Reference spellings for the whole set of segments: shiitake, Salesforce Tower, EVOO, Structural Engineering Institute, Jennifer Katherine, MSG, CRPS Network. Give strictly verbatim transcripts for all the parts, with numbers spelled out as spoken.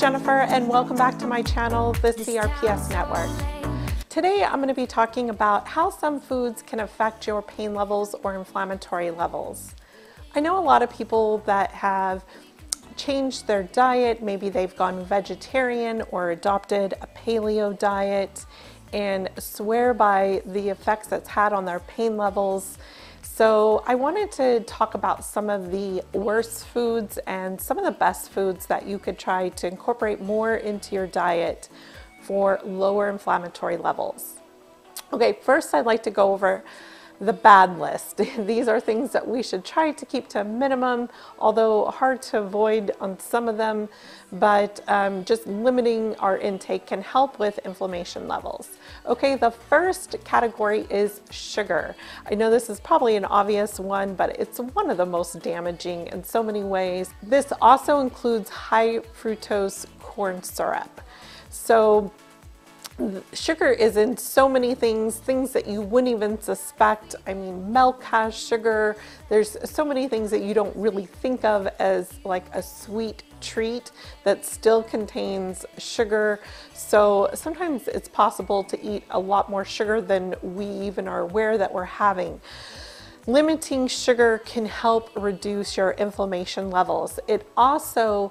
Jennifer and welcome back to my channel, the C R P S Network. Today I'm going to be talking about how some foods can affect your pain levels or inflammatory levels. I know a lot of people that have changed their diet, maybe they've gone vegetarian or adopted a paleo diet and swear by the effects that's had on their pain levels. So I wanted to talk about some of the worst foods and some of the best foods that you could try to incorporate more into your diet for lower inflammatory levels. Okay, first I'd like to go over the bad list. These are things that we should try to keep to a minimum, although hard to avoid on some of them, but um, just limiting our intake can help with inflammation levels. Okay, the first category is sugar. I know this is probably an obvious one, but it's one of the most damaging in so many ways. This also includes high fructose corn syrup. So sugar is in so many things, things that you wouldn't even suspect. I mean, milk has sugar. There's so many things that you don't really think of as like a sweet treat that still contains sugar. So sometimes it's possible to eat a lot more sugar than we even are aware that we're having. Limiting sugar can help reduce your inflammation levels. It also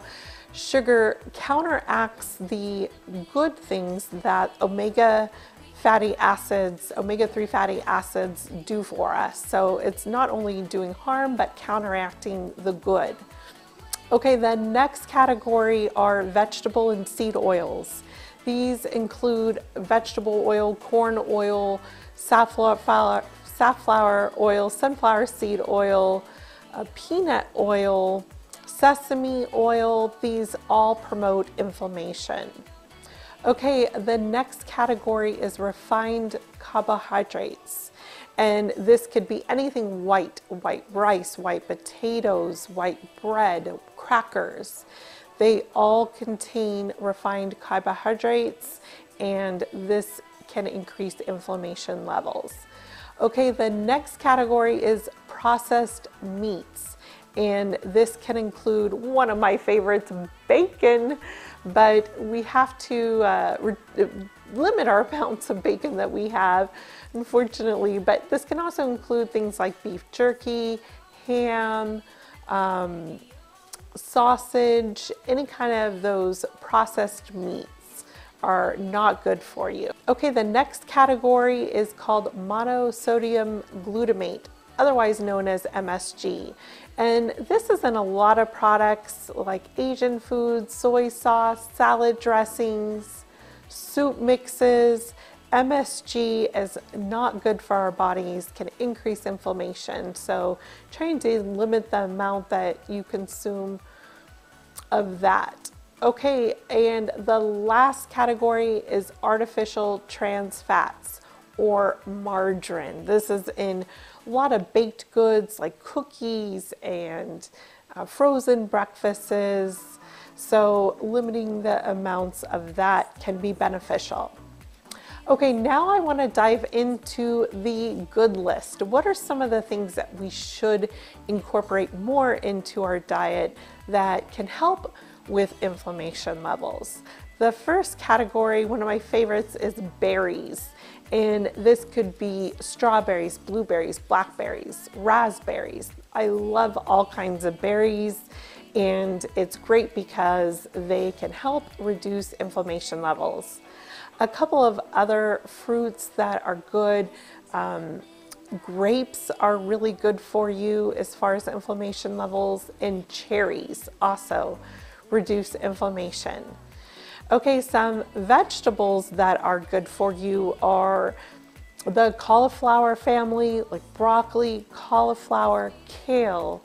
Sugar counteracts the good things that omega fatty acids, omega three fatty acids do for us. So it's not only doing harm, but counteracting the good. Okay, the next category are vegetable and seed oils. These include vegetable oil, corn oil, safflower, safflower oil, sunflower seed oil, uh, peanut oil, sesame oil. These all promote inflammation. Okay, the next category is refined carbohydrates. And this could be anything white, white rice, white potatoes, white bread, crackers. They all contain refined carbohydrates, and this can increase inflammation levels. Okay, the next category is processed meats. And this can include one of my favorites, bacon, but we have to uh, limit our amounts of bacon that we have, unfortunately. But this can also include things like beef jerky, ham, um, sausage, any kind of those processed meats are not good for you. Okay, the next category is called monosodium glutamate, otherwise known as M S G. And this is in a lot of products like Asian foods, soy sauce, salad dressings, soup mixes. M S G is not good for our bodies, can increase inflammation. So trying to limit the amount that you consume of that. Okay, and the last category is artificial trans fats, or margarine. This is in a lot of baked goods like cookies and uh, frozen breakfasts. So limiting the amounts of that can be beneficial. Okay, now I want to dive into the good list. What are some of the things that we should incorporate more into our diet that can help with inflammation levels? The first category, one of my favorites, is berries. And this could be strawberries, blueberries, blackberries, raspberries. I love all kinds of berries, and it's great because they can help reduce inflammation levels. A couple of other fruits that are good, um, grapes are really good for you as far as inflammation levels, and cherries also reduce inflammation. Okay, some vegetables that are good for you are the cauliflower family, like broccoli, cauliflower, kale.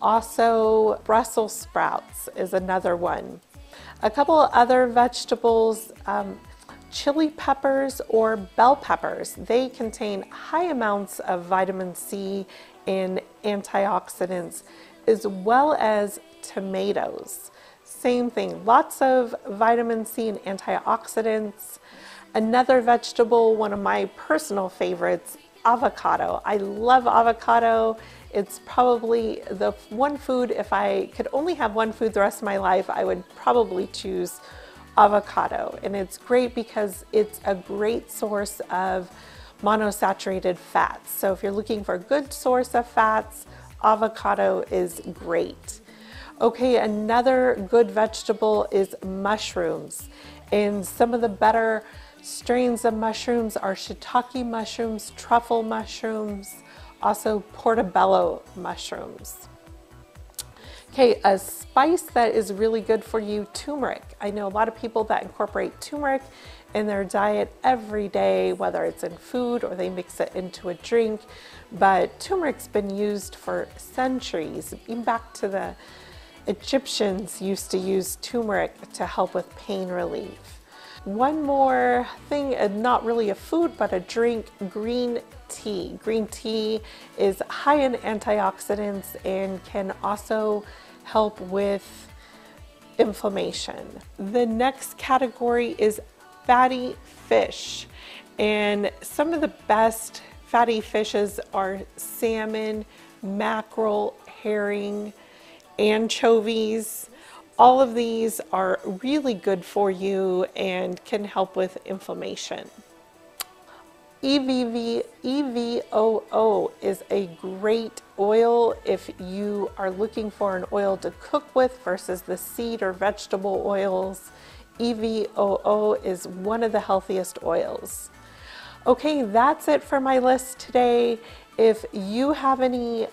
Also, Brussels sprouts is another one. A couple of other vegetables, um, chili peppers or bell peppers. They contain high amounts of vitamin C and antioxidants, as well as tomatoes. Same thing, lots of vitamin C and antioxidants. Another vegetable, one of my personal favorites, avocado. I love avocado. It's probably the one food, if I could only have one food the rest of my life, I would probably choose avocado. And it's great because it's a great source of monosaturated fats. So if you're looking for a good source of fats, avocado is great. Okay, another good vegetable is mushrooms. And some of the better strains of mushrooms are shiitake mushrooms, truffle mushrooms, also portobello mushrooms. Okay, a spice that is really good for you, turmeric. I know a lot of people that incorporate turmeric in their diet every day, whether it's in food or they mix it into a drink, but turmeric's been used for centuries. Even back to the Egyptians used to use turmeric to help with pain relief. One more thing, not really a food, but a drink, green tea. Green tea is high in antioxidants and can also help with inflammation. The next category is fatty fish. And some of the best fatty fishes are salmon, mackerel, herring, anchovies. All of these are really good for you and can help with inflammation. E V O O is a great oil if you are looking for an oil to cook with versus the seed or vegetable oils. E V O O is one of the healthiest oils. Okay, that's it for my list today. If you have any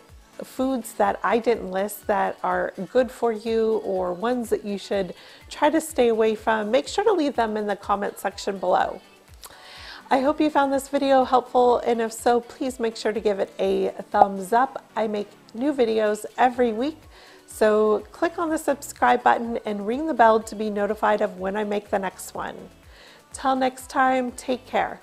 foods that I didn't list that are good for you or ones that you should try to stay away from, make sure to leave them in the comment section below. I hope you found this video helpful, and if so, please make sure to give it a thumbs up. I make new videos every week, so click on the subscribe button and ring the bell to be notified of when I make the next one. Till next time, take care.